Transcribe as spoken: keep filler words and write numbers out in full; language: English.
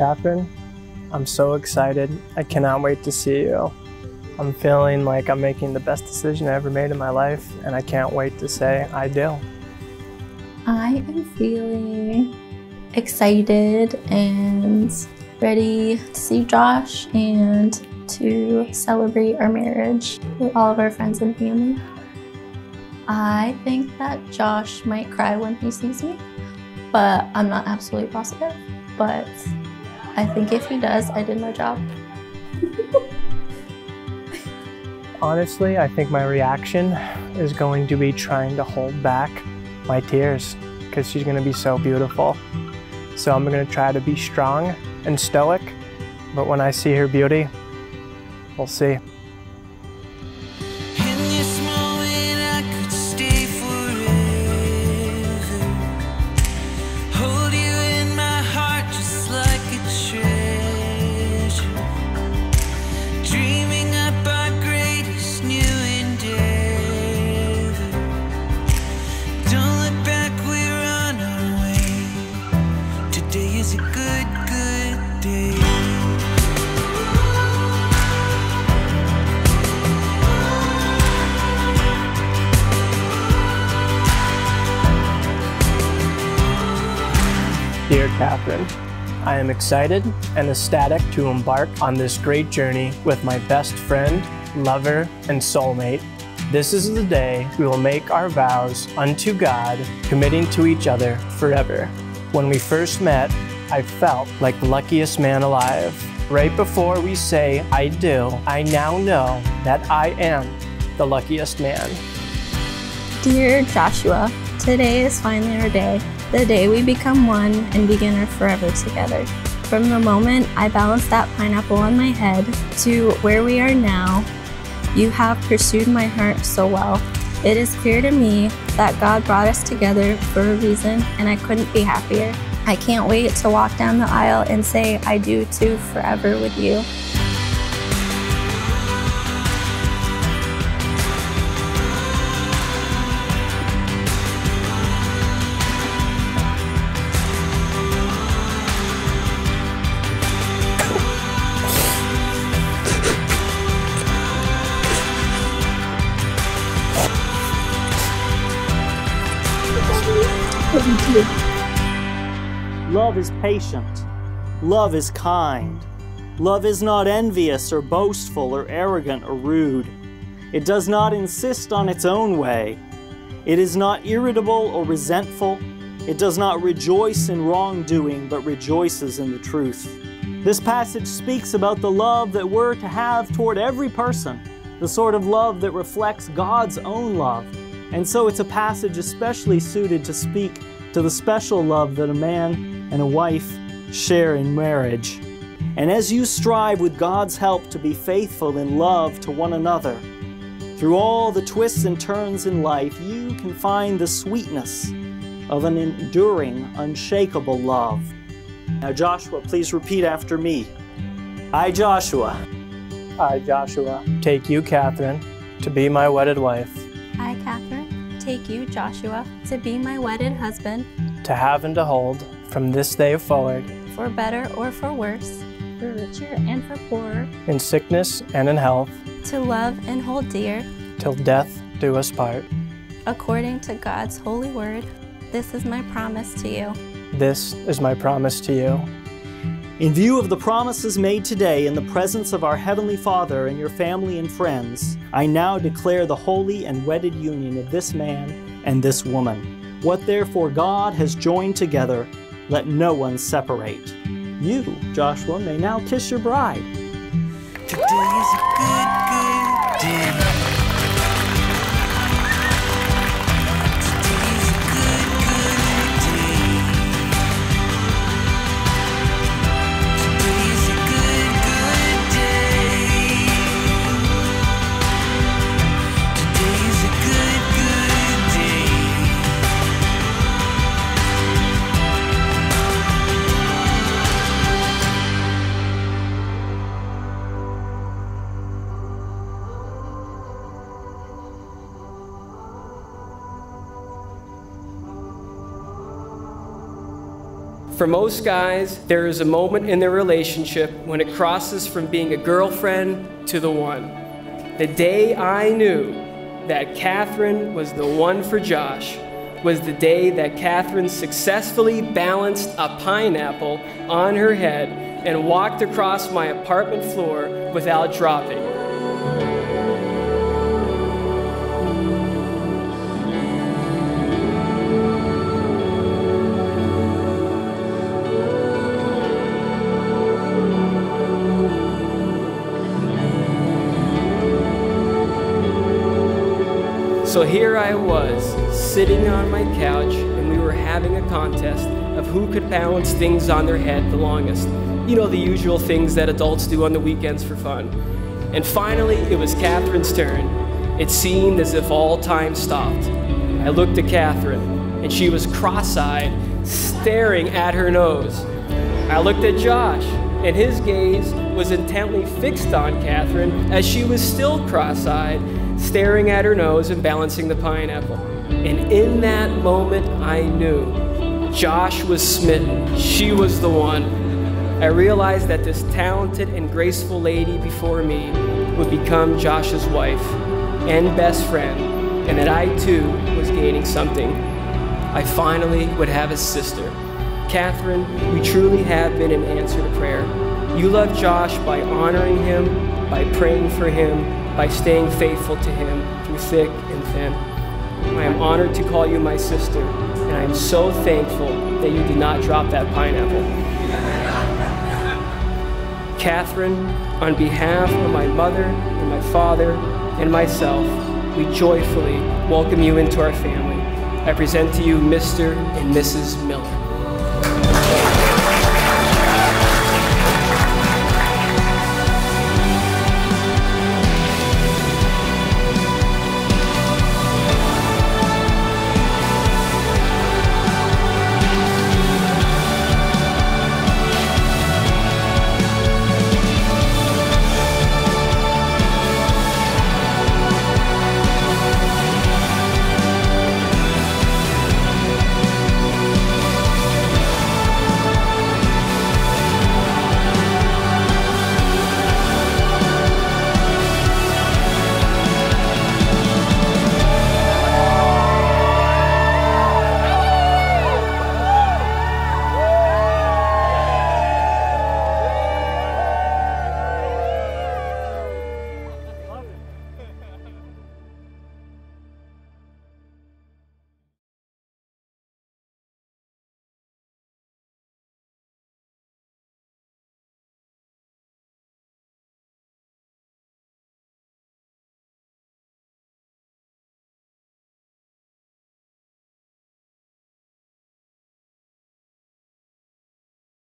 Catherine, I'm so excited. I cannot wait to see you. I'm feeling like I'm making the best decision I ever made in my life, and I can't wait to say I do. I am feeling excited and ready to see Josh and to celebrate our marriage with all of our friends and family. I think that Josh might cry when he sees me, but I'm not absolutely positive. But I think if he does, I did my job. Honestly, I think my reaction is going to be trying to hold back my tears because she's going to be so beautiful. So I'm going to try to be strong and stoic, but when I see her beauty, we'll see. It's a good, good day. Dear Catherine, I am excited and ecstatic to embark on this great journey with my best friend, lover, and soulmate. This is the day we will make our vows unto God, committing to each other forever. When we first met, I felt like the luckiest man alive. Right before we say I do, I now know that I am the luckiest man. Dear Joshua, today is finally our day, the day we become one and begin our forever together. From the moment I balanced that pineapple on my head to where we are now, you have pursued my heart so well. It is clear to me that God brought us together for a reason, and I couldn't be happier. I can't wait to walk down the aisle and say I do too forever with you. Love is patient. Love is kind. Love is not envious or boastful or arrogant or rude. It does not insist on its own way. It is not irritable or resentful. It does not rejoice in wrongdoing, but rejoices in the truth. This passage speaks about the love that we're to have toward every person, the sort of love that reflects God's own love. And so it's a passage especially suited to speak to the special love that a man and a wife share in marriage. And as you strive with God's help to be faithful in love to one another, through all the twists and turns in life, you can find the sweetness of an enduring, unshakable love. Now, Joshua, please repeat after me. I, Joshua. I, Joshua, take you, Catherine, to be my wedded wife. I, Catherine, take you, Joshua, to be my wedded husband, to have and to hold from this day forward, for better or for worse, for richer and for poorer, in sickness and in health, to love and hold dear, till death do us part. According to God's holy word, this is my promise to you. This is my promise to you. In view of the promises made today in the presence of our Heavenly Father and your family and friends, I now declare the holy and wedded union of this man and this woman. What therefore God has joined together, let no one separate. You, Joshua, may now kiss your bride. Today is a good, good day. Today is a good, good day. Today is a good, good day. Today is a good, good day. For most guys, there is a moment in their relationship when it crosses from being a girlfriend to the one. The day I knew that Catherine was the one for Josh was the day that Catherine successfully balanced a pineapple on her head and walked across my apartment floor without dropping. So here I was, sitting on my couch, and we were having a contest of who could balance things on their head the longest. You know, the usual things that adults do on the weekends for fun. And finally, it was Catherine's turn. It seemed as if all time stopped. I looked at Catherine, and she was cross-eyed, staring at her nose. I looked at Josh, and his gaze was intently fixed on Catherine as she was still cross-eyed, staring at her nose and balancing the pineapple. And in that moment, I knew Josh was smitten. She was the one. I realized that this talented and graceful lady before me would become Josh's wife and best friend, and that I too was gaining something. I finally would have a sister. Catherine, you truly have been an answer to prayer. You love Josh by honoring him, by praying for him, by staying faithful to him through thick and thin. I am honored to call you my sister, and I am so thankful that you did not drop that pineapple. Catherine, on behalf of my mother and my father and myself, we joyfully welcome you into our family. I present to you Mister and Missus Miller.